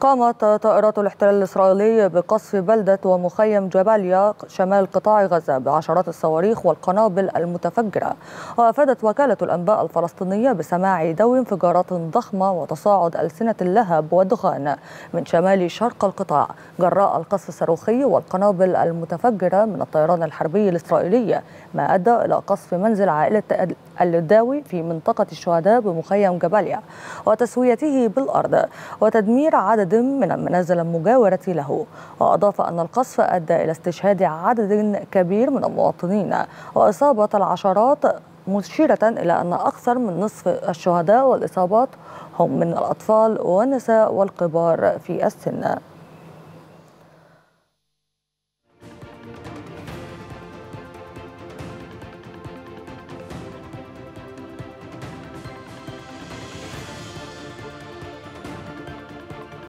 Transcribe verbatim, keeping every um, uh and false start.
قامت طائرات الاحتلال الإسرائيلي بقصف بلدة ومخيم جباليا شمال قطاع غزة بعشرات الصواريخ والقنابل المتفجرة. وأفادت وكالة الأنباء الفلسطينية بسماع دو انفجارات ضخمة وتصاعد ألسنة اللهب والدخان من شمال شرق القطاع جراء القصف الصاروخي والقنابل المتفجرة من الطيران الحربي الإسرائيلي، ما أدى إلى قصف منزل عائلة الداوي في منطقة الشهداء بمخيم جباليا وتسويته بالأرض وتدمير عدد من المنازل المجاورة له. وأضاف أن القصف أدى إلى استشهاد عدد كبير من المواطنين وإصابة العشرات، مشيرة إلى أن أكثر من نصف الشهداء والإصابات هم من الأطفال والنساء والكبار في السن.